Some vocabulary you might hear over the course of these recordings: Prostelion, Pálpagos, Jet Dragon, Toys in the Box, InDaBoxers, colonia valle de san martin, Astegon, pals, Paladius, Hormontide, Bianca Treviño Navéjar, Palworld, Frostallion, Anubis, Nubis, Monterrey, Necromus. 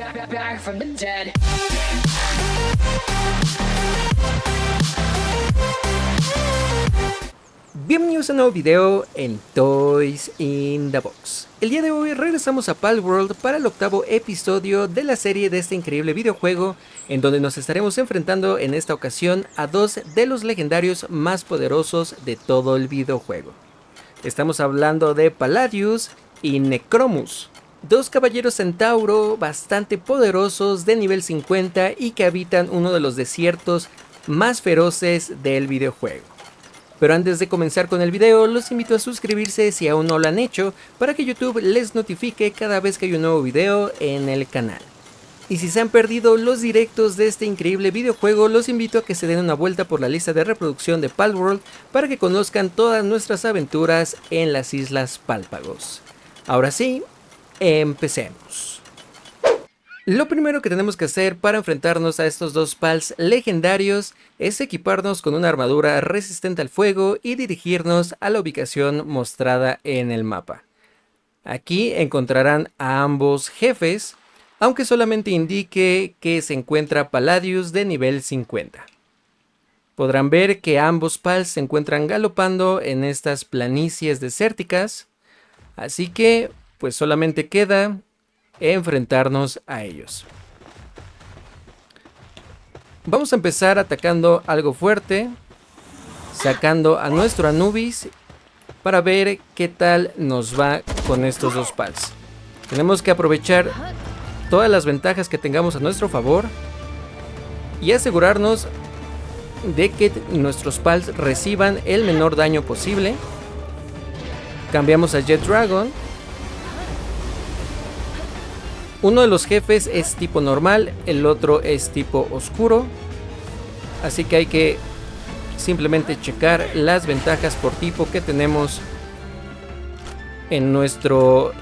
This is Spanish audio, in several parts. Back from the dead. Bienvenidos a un nuevo video en Toys in the Box. El día de hoy regresamos a Palworld para el octavo episodio de la serie de este increíble videojuego, en donde nos estaremos enfrentando en esta ocasión a dos de los legendarios más poderosos de todo el videojuego. Estamos hablando de Paladius y Necromus, dos caballeros centauro bastante poderosos de nivel 50 y que habitan uno de los desiertos más feroces del videojuego. Pero antes de comenzar con el video, los invito a suscribirse si aún no lo han hecho, para que YouTube les notifique cada vez que hay un nuevo video en el canal. Y si se han perdido los directos de este increíble videojuego, los invito a que se den una vuelta por la lista de reproducción de Palworld para que conozcan todas nuestras aventuras en las Islas Pálpagos. Ahora sí, empecemos. Lo primero que tenemos que hacer para enfrentarnos a estos dos pals legendarios es equiparnos con una armadura resistente al fuego y dirigirnos a la ubicación mostrada en el mapa. Aquí encontrarán a ambos jefes, aunque solamente indique que se encuentra Paladius de nivel 50. Podrán ver que ambos pals se encuentran galopando en estas planicies desérticas, así que pues solamente queda enfrentarnos a ellos. Vamos a empezar atacando algo fuerte, sacando a nuestro Anubis para ver qué tal nos va con estos dos pals. Tenemos que aprovechar todas las ventajas que tengamos a nuestro favor y asegurarnos de que nuestros pals reciban el menor daño posible. Cambiamos a Jet Dragon. Uno de los jefes es tipo normal, el otro es tipo oscuro, así que hay que simplemente checar las ventajas por tipo que tenemos en nuestro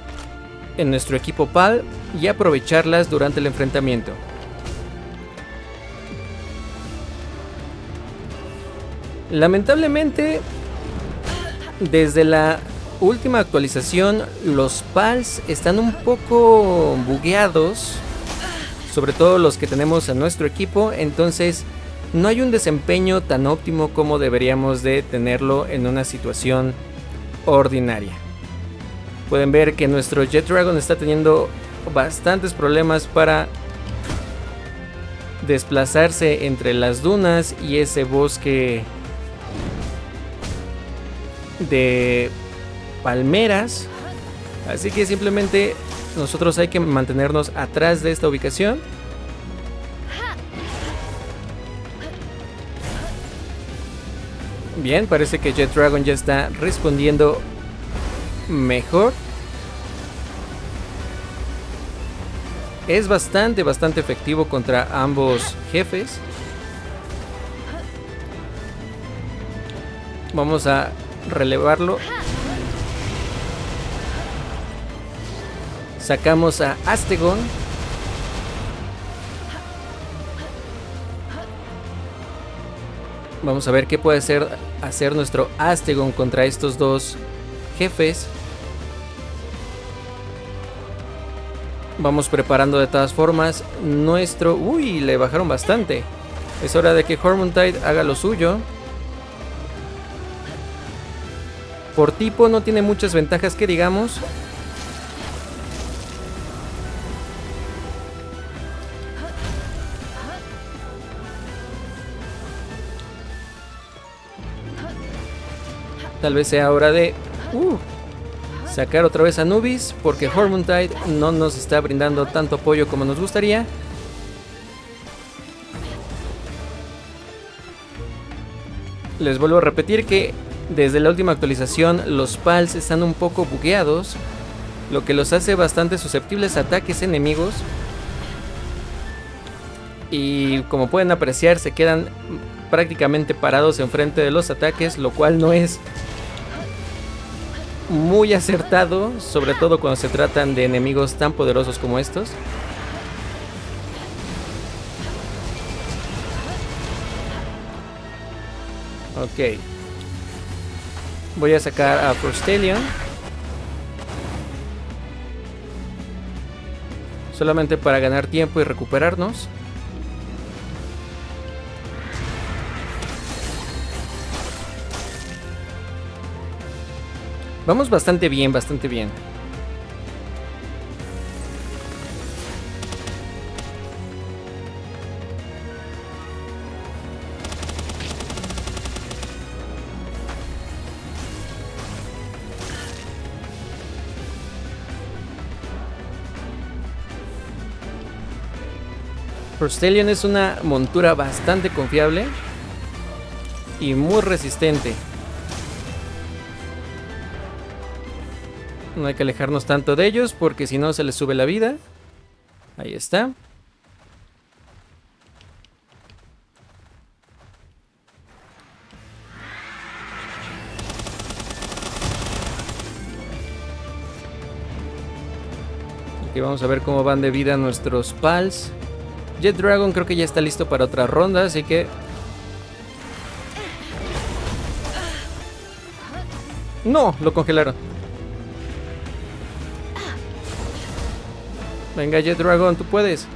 equipo PAL y aprovecharlas durante el enfrentamiento. Lamentablemente, desde la última actualización, los pals están un poco bugueados, sobre todo los que tenemos en nuestro equipo, entonces no hay un desempeño tan óptimo como deberíamos de tenerlo en una situación ordinaria. Pueden ver que nuestro Jet Dragon está teniendo bastantes problemas para desplazarse entre las dunas y ese bosque de palmeras, así que simplemente nosotros hay que mantenernos atrás de esta ubicación. Bien, parece que Jet Dragon ya está respondiendo mejor. Es bastante efectivo contra ambos jefes. Vamos a relevarlo. Sacamos a Astegon. Vamos a ver qué puede hacer nuestro Astegon contra estos dos jefes. Vamos preparando de todas formas nuestro... ¡Uy! Le bajaron bastante. Es hora de que Hormontide haga lo suyo. Por tipo no tiene muchas ventajas que digamos. Tal vez sea hora de sacar otra vez a Nubis, porque Hormontide no nos está brindando tanto apoyo como nos gustaría. Les vuelvo a repetir que desde la última actualización los pals están un poco bugueados, lo que los hace bastante susceptibles a ataques enemigos. Y como pueden apreciar, se quedan prácticamente parados enfrente de los ataques, lo cual no es muy acertado, sobre todo cuando se tratan de enemigos tan poderosos como estos. Ok, voy a sacar a Prostelion. solamente para ganar tiempo y recuperarnos. Vamos bastante bien, bastante bien. Prostelion es una montura bastante confiable y muy resistente. No hay que alejarnos tanto de ellos porque si no se les sube la vida. Ahí está. Aquí vamos a ver cómo van de vida nuestros pals. Jet Dragon creo que ya está listo para otra ronda, así que... ¡No! Lo congelaron. Venga, Jet Dragon, tú puedes.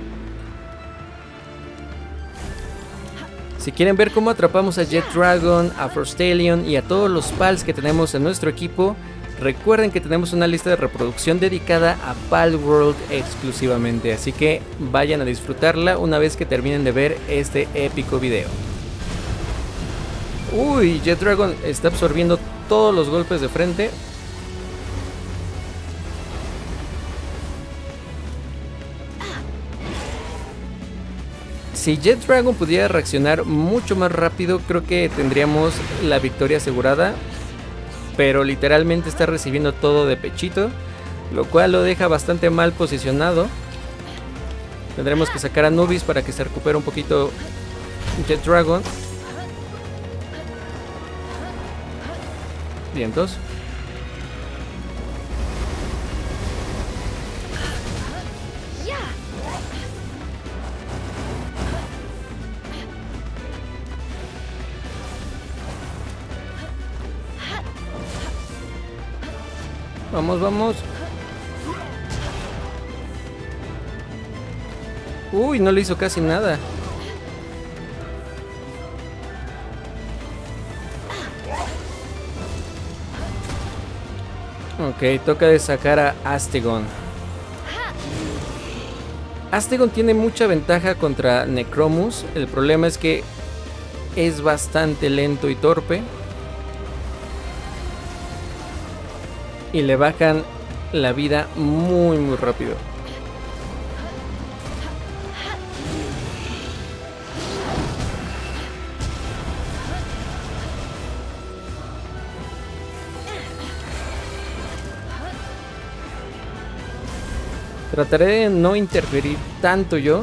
Si quieren ver cómo atrapamos a Jet Dragon, a Frostallion y a todos los pals que tenemos en nuestro equipo, recuerden que tenemos una lista de reproducción dedicada a Palworld exclusivamente, así que vayan a disfrutarla una vez que terminen de ver este épico video. Uy, Jet Dragon está absorbiendo todos los golpes de frente. Si Jet Dragon pudiera reaccionar mucho más rápido, creo que tendríamos la victoria asegurada. Pero literalmente está recibiendo todo de pechito, lo cual lo deja bastante mal posicionado. Tendremos que sacar a Nubis para que se recupere un poquito Jet Dragon. Vientos. Vamos, vamos. Uy, no le hizo casi nada. Ok, toca de sacar a Astegon. Astegon tiene mucha ventaja contra Necromus. El problema es que es bastante lento y torpe. Y le bajan la vida muy, muy rápido. Trataré de no interferir tanto yo.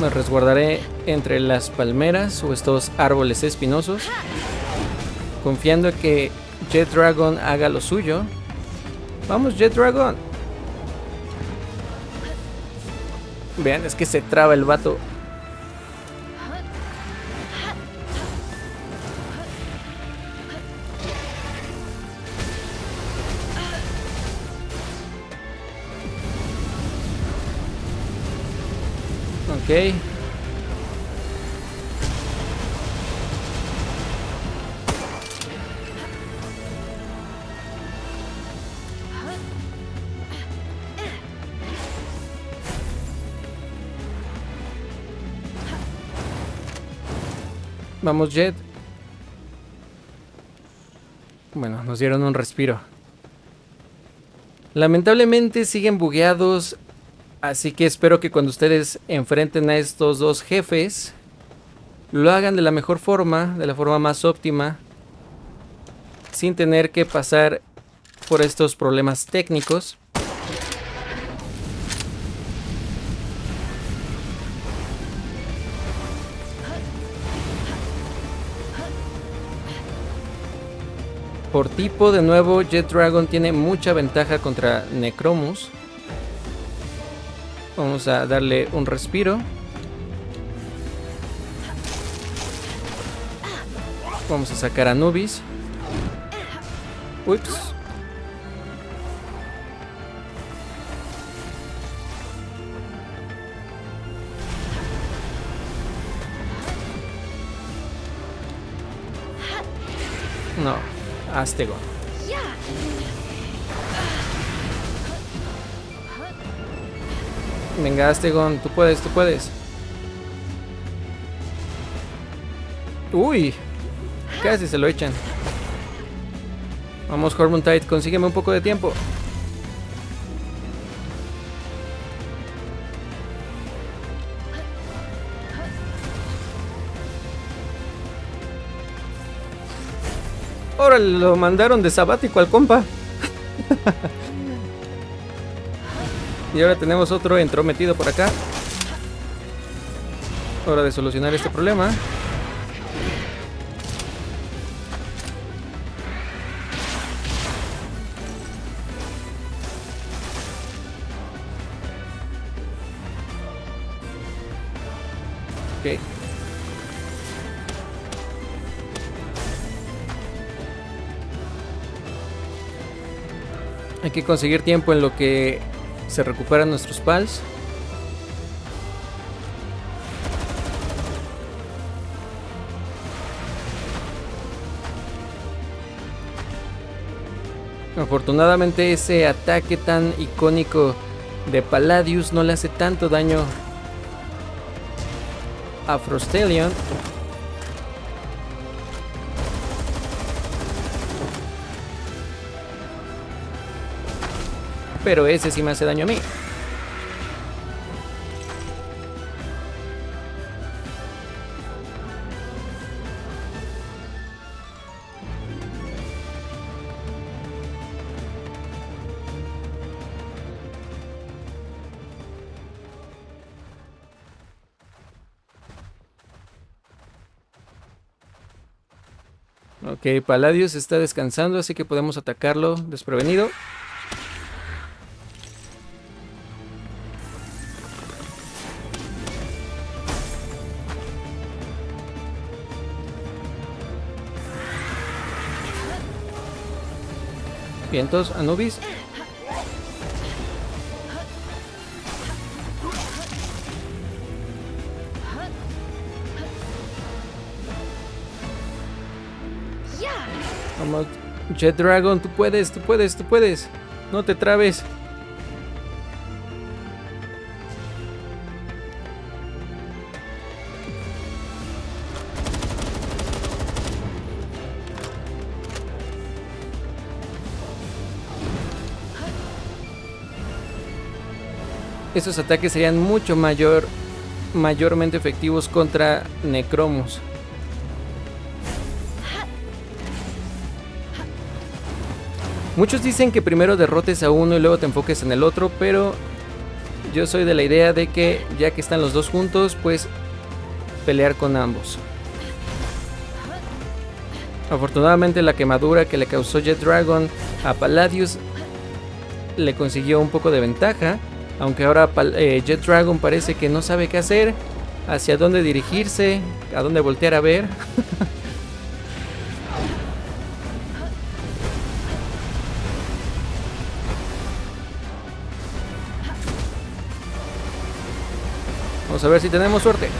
Me resguardaré entre las palmeras o estos árboles espinosos, confiando que Jet Dragon haga lo suyo. ¡Vamos, Jet Dragon! Vean, es que se traba el vato. Ok. Vamos, Jet. Bueno, nos dieron un respiro. Lamentablemente siguen bugueados. Así que espero que cuando ustedes enfrenten a estos dos jefes, lo hagan de la mejor forma, de la forma más óptima, sin tener que pasar por estos problemas técnicos. Por tipo, de nuevo, Jet Dragon tiene mucha ventaja contra Necromus. Vamos a darle un respiro. Vamos a sacar a Nubis. Ups. Astegon. Venga, Astegon, tú puedes, tú puedes. Uy, casi se lo echan. Vamos, Hormontide, consígueme un poco de tiempo. Ahora lo mandaron de sabático al compa. Y ahora tenemos otro entrometido por acá. Hora de solucionar este problema. Ok. Hay que conseguir tiempo en lo que se recuperan nuestros pals. Afortunadamente ese ataque tan icónico de Paladius no le hace tanto daño a Frostallion. Pero ese sí me hace daño a mí. Ok, Paladius está descansando, así que podemos atacarlo desprevenido. Vientos, Anubis. Vamos, Jet Dragon, tú puedes, tú puedes, tú puedes. No te trabes. Esos ataques serían mucho mayormente efectivos contra Necromus. Muchos dicen que primero derrotes a uno y luego te enfoques en el otro, pero yo soy de la idea de que ya que están los dos juntos, pues pelear con ambos. Afortunadamente la quemadura que le causó Jet Dragon a Paladius le consiguió un poco de ventaja. Aunque ahora Jet Dragon parece que no sabe qué hacer, hacia dónde dirigirse, a dónde voltear a ver. Vamos a ver si tenemos suerte.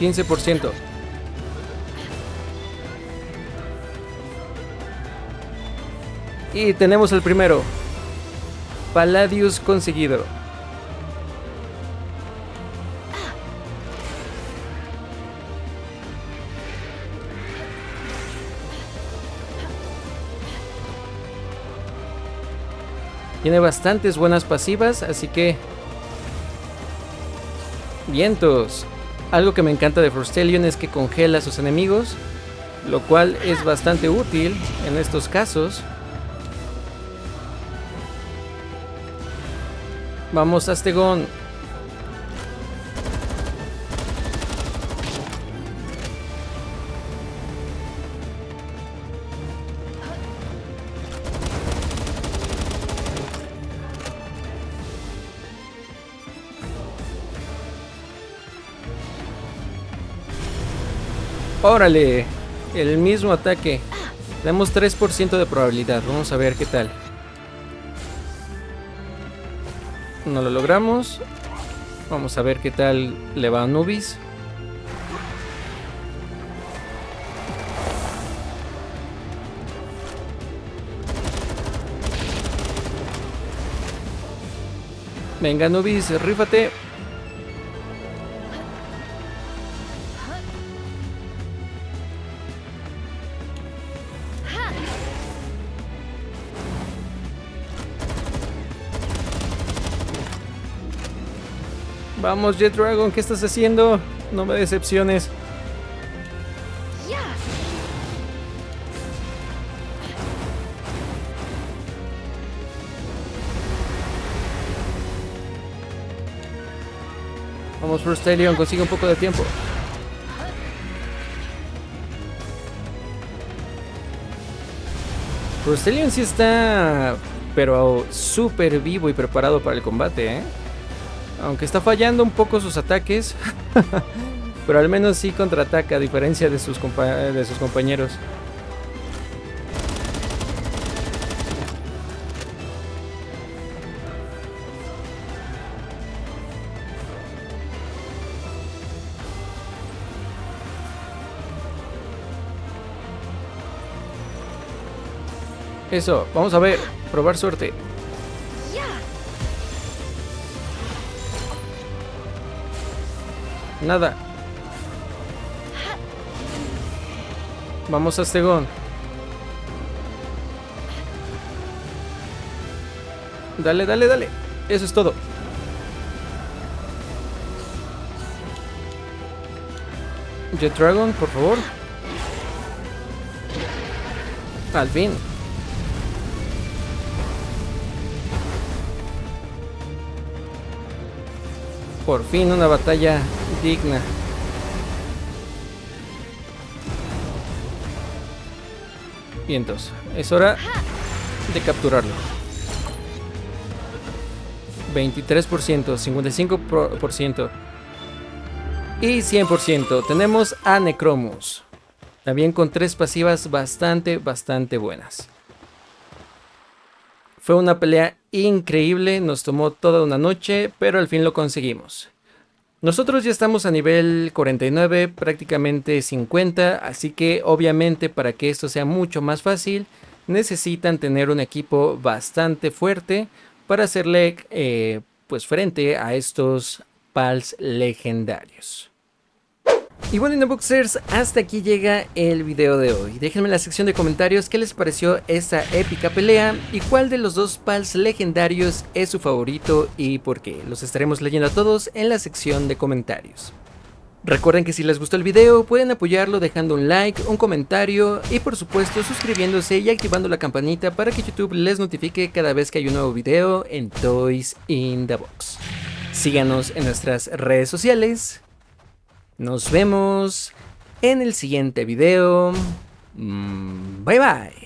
15%. Y tenemos el primero. Paladius conseguido. Tiene bastantes buenas pasivas, así que... vientos. Algo que me encanta de Frostallion es que congela a sus enemigos, lo cual es bastante útil en estos casos. Vamos, Astegon. Órale, el mismo ataque. Tenemos 3% de probabilidad. Vamos a ver qué tal. No lo logramos. Vamos a ver qué tal le va a Nubis. Venga, Nubis, rífate. Vamos, Jet Dragon, ¿qué estás haciendo? No me decepciones. Vamos, Prostelion, consigue un poco de tiempo. Prostelion sí está, pero súper vivo y preparado para el combate, ¿eh? Aunque está fallando un poco sus ataques, pero al menos sí contraataca a diferencia de sus compañeros. Eso, vamos a ver, probar suerte. Nada. Vamos, Astegon. Dale, dale, dale. Eso es todo. Jet Dragon, por favor. Al fin. Por fin una batalla digna. Vientos, es hora de capturarlo. 23%, 55% y 100%. Tenemos a Necromus. También con 3 pasivas bastante buenas. Fue una pelea increíble, nos tomó toda una noche, pero al fin lo conseguimos. Nosotros ya estamos a nivel 49, prácticamente 50, así que obviamente para que esto sea mucho más fácil, necesitan tener un equipo bastante fuerte para hacerle pues frente a estos pals legendarios. Y bueno, InDaBoxers, hasta aquí llega el video de hoy. Déjenme en la sección de comentarios qué les pareció esta épica pelea y cuál de los dos pals legendarios es su favorito y por qué. Los estaremos leyendo a todos en la sección de comentarios. Recuerden que si les gustó el video pueden apoyarlo dejando un like, un comentario y por supuesto suscribiéndose y activando la campanita para que YouTube les notifique cada vez que hay un nuevo video en Toys in the Box. Síganos en nuestras redes sociales. Nos vemos en el siguiente video. Bye bye.